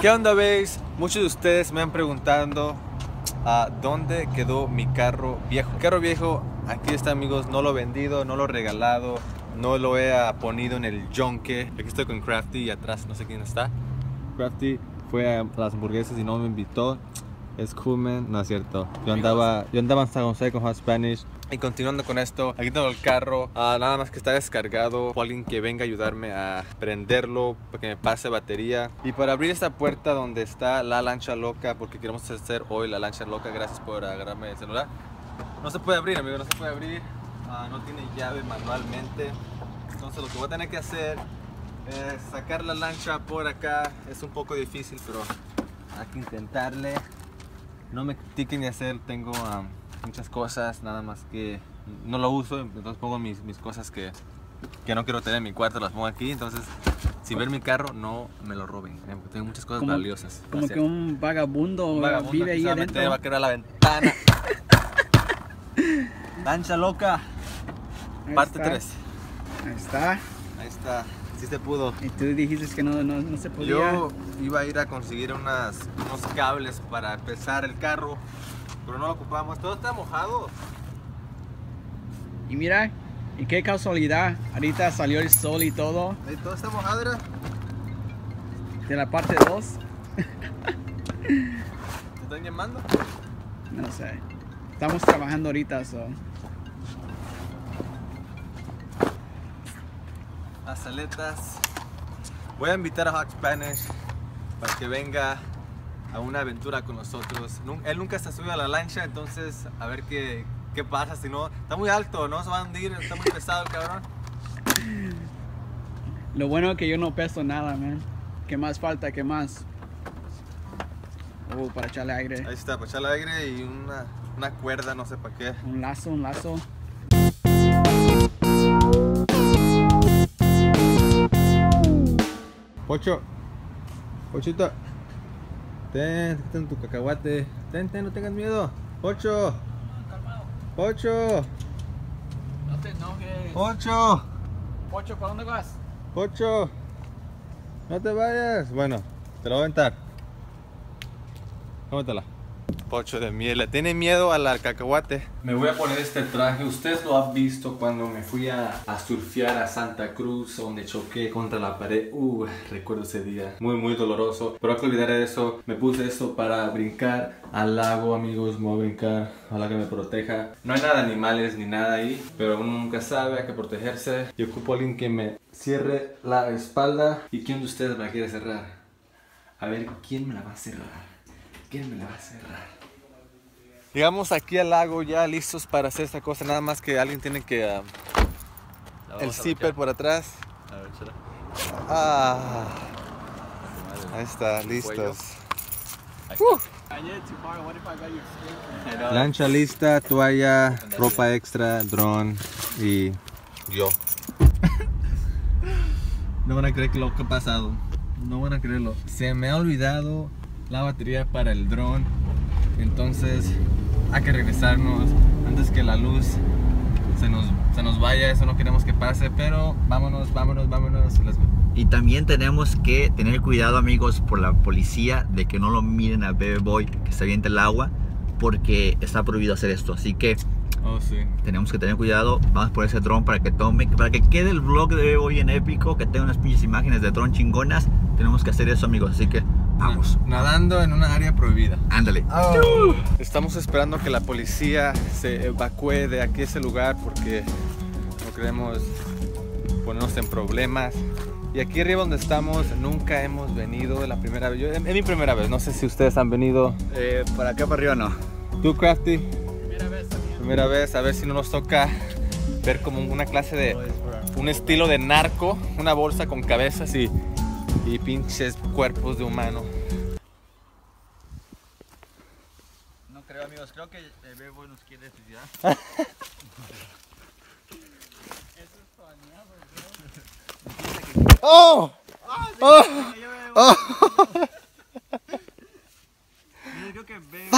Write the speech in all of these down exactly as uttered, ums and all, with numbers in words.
¿Qué onda, veis? Muchos de ustedes me han preguntando a uh, dónde quedó mi carro viejo. El carro viejo, aquí está, amigos, no lo he vendido, no lo he regalado, no lo he uh, ponido en el yonque. Aquí estoy con Crafty y atrás no sé quién está. Crafty fue a las hamburguesas y no me invitó. Es cool, man. No es cierto. Yo andaba, yo andaba en San José con Juan Spanish. Y continuando con esto, aquí tengo el carro. Uh, nada más que está descargado. O alguien que venga a ayudarme a prenderlo, porque me pase batería. Y para abrir esta puerta donde está la lancha loca, porque queremos hacer hoy la lancha loca. Gracias por agarrarme el celular. No se puede abrir, amigo. No se puede abrir. Uh, no tiene llave manualmente. Entonces lo que voy a tener que hacer es sacar la lancha por acá. Es un poco difícil, pero hay que intentarle. No me critiquen de hacer, tengo um, muchas cosas, nada más que no lo uso, entonces pongo mis, mis cosas que, que no quiero tener en mi cuarto, las pongo aquí, entonces si ven mi carro no me lo roben, tengo muchas cosas como, valiosas. Como Gracias. Que un vagabundo, un vagabundo vive ahí adentro. Va a quebrar la ventana. Lancha loca, ahí parte está. tres. Ahí está. Ahí está, sí se pudo. Y tú dijiste que no, no, no se podía. Yo iba a ir a conseguir unas, unos cables para empezar el carro, pero no lo ocupamos, todo está mojado. Y mira, y qué casualidad, ahorita salió el sol y todo. Y todo está mojado, ¿verdad? De la parte dos. ¿Te están llamando? No sé, estamos trabajando ahorita, so. Las aletas. Voy a invitar a Hot Spanish para que venga a una aventura con nosotros. Él nunca se ha subido a la lancha, entonces a ver qué, qué pasa. Si no, está muy alto, ¿no? Se va a hundir, está muy pesado el cabrón. Lo bueno es que yo no peso nada, man. ¿Qué más falta? ¿Qué más? Uh, para echarle aire. Ahí está, para echarle aire y una, una cuerda, no sé para qué. Un lazo, un lazo. Pocho, Pochito, ten, ten tu cacahuate, ten, ten, no tengas miedo, Pocho, Pocho, no te enojes, Pocho, Pocho, ¿para dónde vas? Pocho, no te vayas, bueno, te lo voy a aventar, cómetela. Pocho de miel, le tiene miedo al cacahuate. Me voy a poner este traje. Ustedes lo han visto cuando me fui a, a surfear a Santa Cruz, donde choqué contra la pared. Uh, recuerdo ese día, muy muy doloroso, pero hay que olvidar eso. Me puse esto para brincar al lago, amigos. Me voy a brincar, ojalá que me proteja. No hay nada de animales ni nada ahí, pero uno nunca sabe, hay que protegerse. Yo ocupo a alguien que me cierre la espalda. ¿Y quién de ustedes me la quiere cerrar? A ver, ¿quién me la va a cerrar? ¿Quién me la va a cerrar? Llegamos aquí al lago ya listos para hacer esta cosa, nada más que alguien tiene que... Um, el zipper por atrás. A ver, chela. Ah, ahí está, listos. Uh. Lancha lista, toalla, ropa extra, dron y yo. No van a creer que lo que ha pasado. No van a creerlo. Se me ha olvidado la batería para el dron, entonces hay que regresarnos antes que la luz se nos, se nos vaya. Eso no queremos que pase, pero vámonos, vámonos, vámonos. Y también tenemos que tener cuidado, amigos, por la policía, de que no lo miren a Baby Boy que se avienta el agua, porque está prohibido hacer esto, así que oh, sí. Tenemos que tener cuidado. Vamos por ese dron para que tome, para que quede el vlog de Baby Boy en épico, que tenga unas pinches imágenes de dron chingonas. Tenemos que hacer eso, amigos, así que vamos. Nadando en una área prohibida. Ándale. Oh. Estamos esperando que la policía se evacúe de aquí, ese lugar, porque no queremos ponernos en problemas. Y aquí arriba donde estamos nunca hemos venido, la primera vez. Yo, es mi primera vez, no sé si ustedes han venido. Eh, para acá, para arriba no. ¿Tú, Crafty? Primera vez también. Primera vez, a ver si no nos toca ver como una clase de... un estilo de narco, una bolsa con cabezas y... y pinches cuerpos de humano. No creo, amigos, creo que el bebé nos quiere suicidar. Eso es planeado, bro. ¡Oh! ¡Oh! ¡Oh! Yo creo que el bebé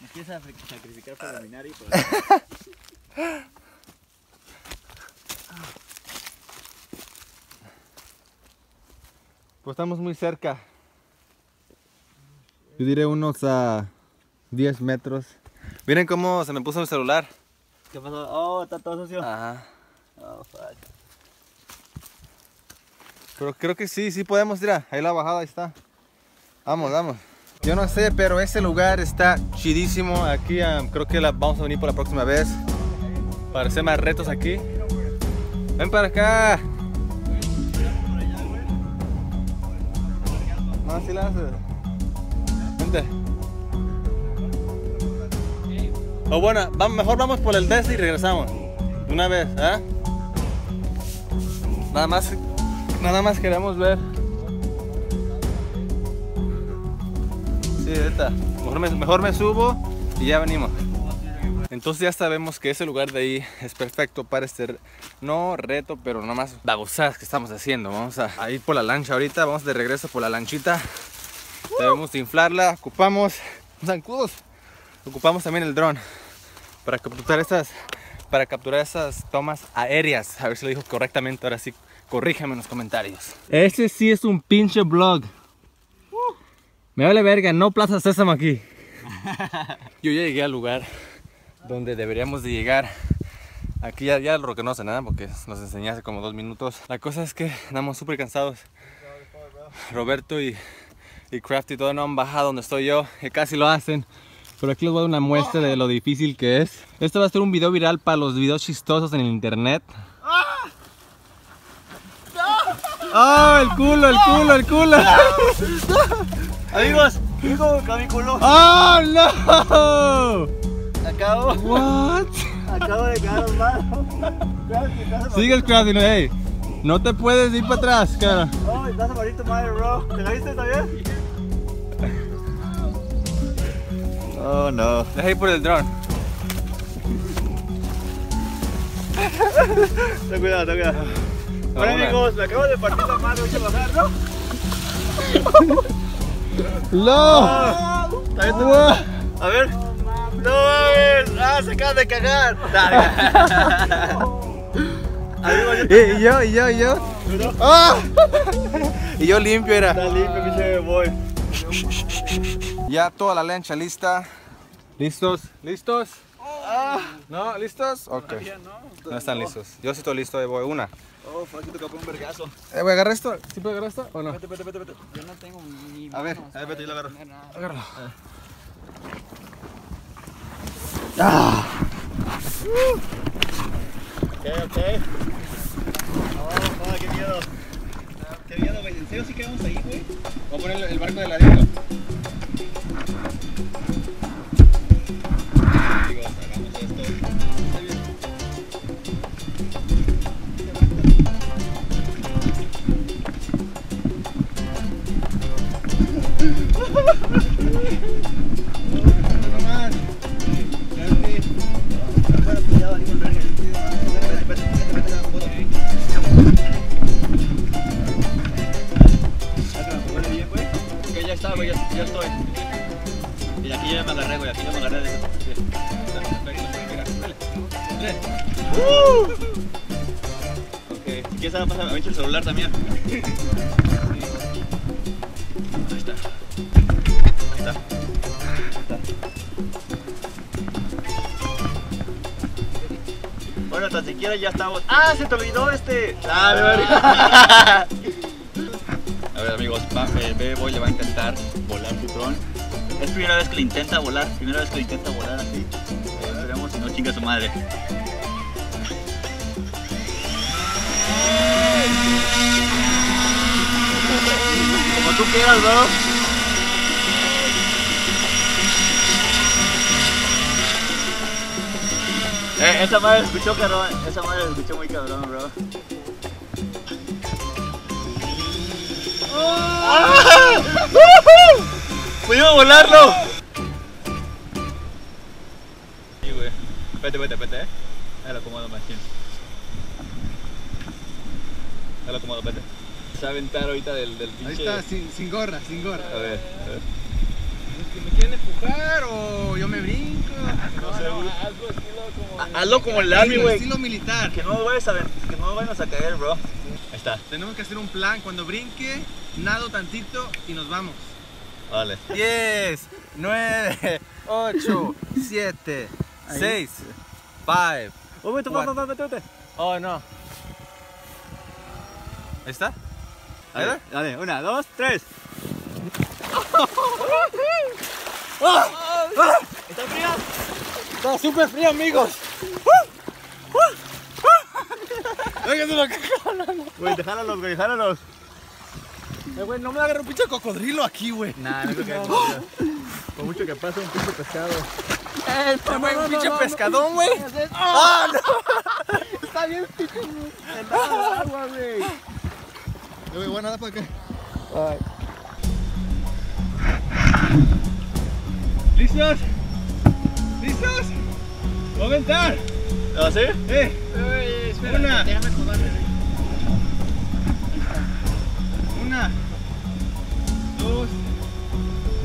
nos quiere sacrificar para dominar y para... Pues estamos muy cerca. yo diré unos a uh, diez metros. Miren cómo se me puso el celular. ¿Qué pasó? Oh, está todo sucio. Ajá. Oh, fuck. Pero creo que sí, sí podemos ir. Ahí la bajada, ahí está. Vamos, vamos. Yo no sé, pero ese lugar está chidísimo. Aquí um, creo que la, vamos a venir por la próxima vez para hacer más retos aquí. Ven para acá. No, así la haces. Vente. O bueno, vamos, mejor vamos por el D S y regresamos. Una vez, ¿eh? Nada más, nada más queremos ver. Mejor me, mejor me subo y ya venimos. Entonces ya sabemos que ese lugar de ahí es perfecto para este, no reto, pero nomás babosadas que estamos haciendo. Vamos a, a ir por la lancha ahorita, vamos de regreso por la lanchita. Debemos inflarla, ocupamos zancudos, ocupamos también el dron para capturar esas, para capturar esas tomas aéreas. A ver si lo dijo correctamente, ahora sí, corríjame en los comentarios. Este sí es un pinche vlog. Me vale verga, no Plaza Sésamo aquí. Yo ya llegué al lugar donde deberíamos de llegar. Aquí ya, ya lo reconocen, ¿eh? Porque nos enseñé hace como dos minutos. La cosa es que andamos súper cansados. Roberto y, y Crafty todavía no han bajado donde estoy yo, que casi lo hacen. Pero aquí les voy a dar una muestra de lo difícil que es. Esto va a ser un video viral para los videos chistosos en el internet. ¡Ah! ¡Oh, el culo, el culo, el culo! Amigos, digo cabiculo. ¡Oh, no! Acabo. What? Acabo de quedar mal. Sigue el Crafty, no, hey. No te puedes ir para atrás, cara. Oh, estás a morir tu madre, bro. ¿Te la viste también? Oh, no. Deja ir por el dron. Ten cuidado, ten cuidado. Bueno, amigos, me acabo de partir la mano, voy a bajar, ¿no? ¡No! Ah, oh. A ver. ¡No mames! ¡Ah, se acaba de cagar! ¿Y yo? ¿Y yo? ¿Y yo? No. ¡Ah! Y yo limpio era. Está limpio, mi chévere, voy. Ya toda la lancha lista. ¿Listos? ¿Listos? Oh. Ah. ¿No? ¿Listos? Ok. No, no están no. listos. Yo sí estoy listo, ahí voy. Una. Oh, fuck, te tocó un vergazo. Eh, ¿voy a agarrar esto? ¿Sí puedo agarrar esto o no? Vete, vete, vete, vete. Yo no tengo ni manos. A ver, a ver, vete, yo lo agarro. Agárralo. Ah. Uh. Ok, ok. Oh, oh, qué miedo. Qué miedo, güey. ¿En serio sí quedamos ahí, güey? Voy a poner el barco de ladito. Digo, hagamos esto. ¿Qué sabe pasar? Me ha hecho el celular también. Ahí está. Ahí está. Ahí está. Bueno, hasta siquiera ya estamos. ¡Ah! ¡Se te olvidó este! ¡Dale, vale! A ver, amigos, Baby Boy le va a intentar volar Citrón. Es primera vez que le intenta volar. Primera vez que le intenta volar así. Esperemos si no chinga su madre. Como tú quieras, bro. Eh, esa madre escuchó cabrón, esa madre escuchó muy cabrón, bro. ¡Oh! ¡Pudimos volarlo! Sí, güey. Vete, vete, vete, eh. Ahí lo acomodo más bien. Ahí lo acomodo, vete. Se va a aventar ahorita del, del pinche. Ahí está, sin, sin gorra, sin gorra. A ver, a ver. ¿Es que me quieren empujar o yo me brinco? No, no sé, no, hazlo estilo como... A, hazlo como el army, güey. Estilo militar. Que no nos vayas a, que no vayas a caer, bro. Sí. Ahí está. Tenemos que hacer un plan. Cuando brinque, nado tantito y nos vamos. Vale. diez, nueve, ocho, siete, seis, cinco. Un momento, papá, papá, papá. Oh, no. Ahí está. A ver, dale, una, dos, tres. ¡Oh! ¡Ah! ¿Está frío? Está súper frío, amigos. Güey, déjalos, güey, déjalos. Eh, güey, no me agarré un pinche cocodrilo aquí, güey. Nah, no creo que no. Por mucho que pase un pinche pescado. Eh, no, güey, no, un pinche no, pescadón, güey. No, no. ¡Ah, no! Está bien pico, güey. Está el agua, güey. Yo voy a nadar para acá. Ay. ¿Listos? ¿Listos? Voy a aventar. ¿Lo vas a hacer? Eh. Uy, espera, una. Déjame jugarme. Una. Dos.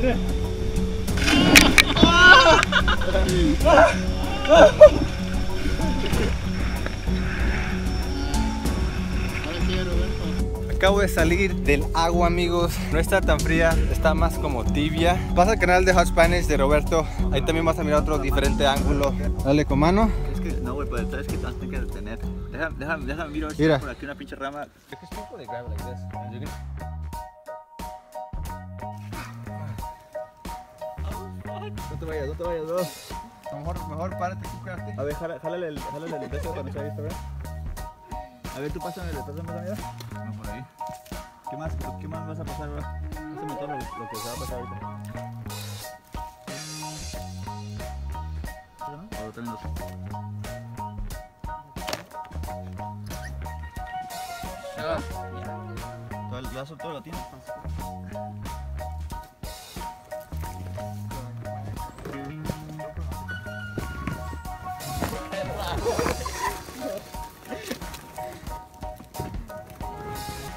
Tres. ¡Ah! ¡Ah! ¡Ah! Acabo de salir del agua, amigos. No está tan fría, está más como tibia. Vas al canal de Juan Spanish de Roberto. Ahí también vas a mirar otro diferente ángulo. Dale con mano. Es que no, güey, pero el es que te has tenido que detener. Déjame, déjame, déjame mirar si por aquí una pinche rama. Es que es tipo de grab like this. You can... oh, no te vayas, no te vayas, bro. Mejor, mejor párate, Crafty. A ver, jala, jálale el, jálale el beso cuando se vista, ¿verdad? A ver, tú pásame, pásame la mira. No, por ahí. ¿Qué más, qué más vas a pasar, bro? Pásame todo lo, lo que se va a pasar ahorita. ¿Pásame? Ahora también dos. Todo el lazo, todo lo tienes.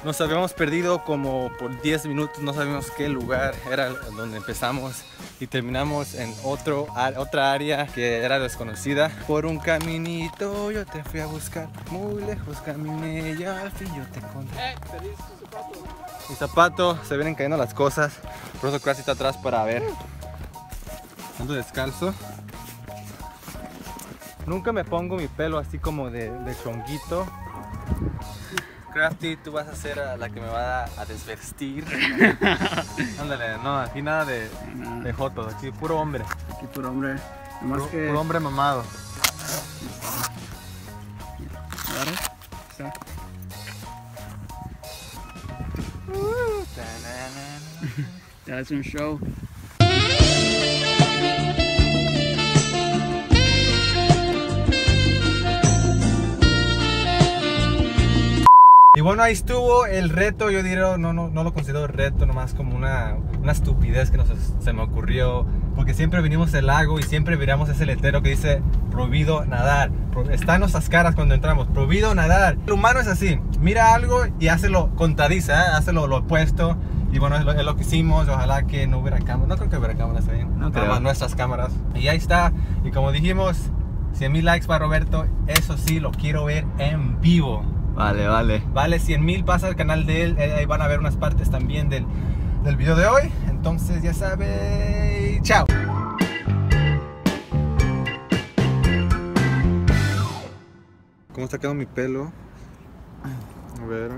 Nos habíamos perdido como por diez minutos, no sabíamos qué lugar era donde empezamos y terminamos en otro, otra área que era desconocida. Por un caminito yo te fui a buscar, muy lejos caminé y al fin yo te encontré. Eh, feliz tu zapato. Mi zapato, se vienen cayendo las cosas, por eso casi está atrás para ver. Ando descalzo. Nunca me pongo mi pelo así como de, de chonguito. Crafty, tú vas a ser la que me va a desvestir. Ándale, no, aquí nada de, de jotos, aquí puro hombre. Aquí puro hombre. Puro, que... puro hombre mamado. Es un show. Y bueno, ahí estuvo el reto. Yo diría, no, no, no lo considero reto, nomás como una, una estupidez que nos, se me ocurrió. Porque siempre vinimos al lago y siempre miramos ese letrero que dice prohibido nadar. Está en nuestras caras cuando entramos, prohibido nadar. El humano es así, mira algo y hace lo contradice, ¿eh? hace lo, lo opuesto. Y bueno, es lo, es lo que hicimos. Ojalá que no hubiera cámaras, no creo que hubiera cámaras ahí. No creo. Además, nuestras cámaras. Y ahí está, y como dijimos, cien mil likes para Roberto. Eso sí, lo quiero ver en vivo. Vale, vale. Vale, cien mil pasa al canal de él. Ahí van a ver unas partes también del, del video de hoy. Entonces, ya saben. Chao. ¿Cómo está quedando mi pelo? A ver.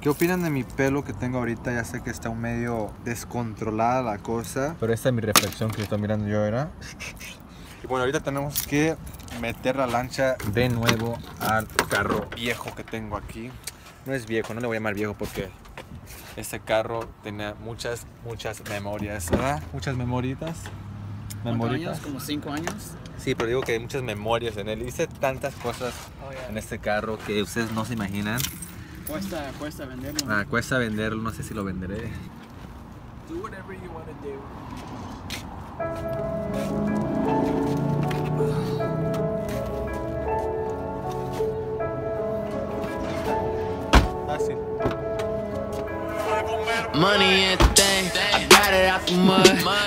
¿Qué opinan de mi pelo que tengo ahorita? Ya sé que está un medio descontrolada la cosa. Pero esta es mi reflexión que estoy mirando yo, ¿verdad? Y bueno, ahorita tenemos que meter la lancha de nuevo al carro viejo que tengo aquí. No es viejo, no le voy a llamar viejo porque este carro tenía muchas, muchas memorias, ¿verdad? Muchas memoritas. memoritas. ¿Cuántos años? ¿Como cinco años? Sí, pero digo que hay muchas memorias en él. Hice tantas cosas oh, yeah. en este carro que ustedes no se imaginan. Cuesta, cuesta venderlo. Ah, cuesta venderlo, no sé si lo venderé. Do whatever you want to do. Money and thing, I got it out the mud.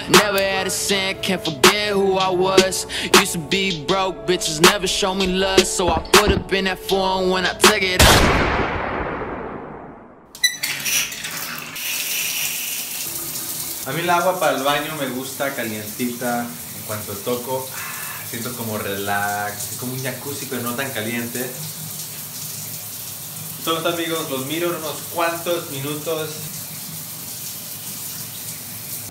Never had a cent, can't forget who I was. Used to be broke, bitches never show me love. So I put up in that phone when I took it up. A mí el agua para el baño me gusta calientita. En cuanto toco, siento como relax, es como un jacuzzi pero no tan caliente. Entonces, amigos, los miro en unos cuantos minutos.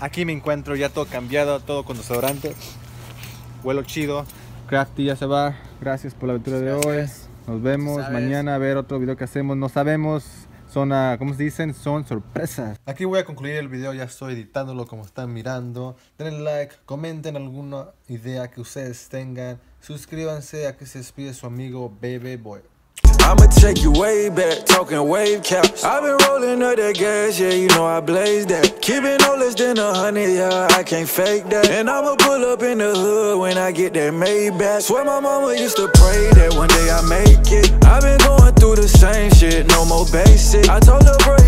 Aquí me encuentro ya todo cambiado, todo con desodorante. Huelo chido. Crafty ya se va. Gracias por la aventura de hoy. Nos vemos mañana a ver otro video que hacemos. No sabemos. Son, uh, ¿cómo se dicen? Son sorpresas. Aquí voy a concluir el video. Ya estoy editándolo como están mirando. Denle like, comenten alguna idea que ustedes tengan. Suscríbanse. Aquí se despide su amigo Baby Boy. I'ma take you way back, talking wave caps. I've been rolling up that gas, yeah, you know I blaze that. Keeping no less than a hundred, yeah, I can't fake that. And I'ma pull up in the hood when I get that Maybach. Swear my mama used to pray that one day I make it. I've been going through the same shit, no more basic. I told her, bro.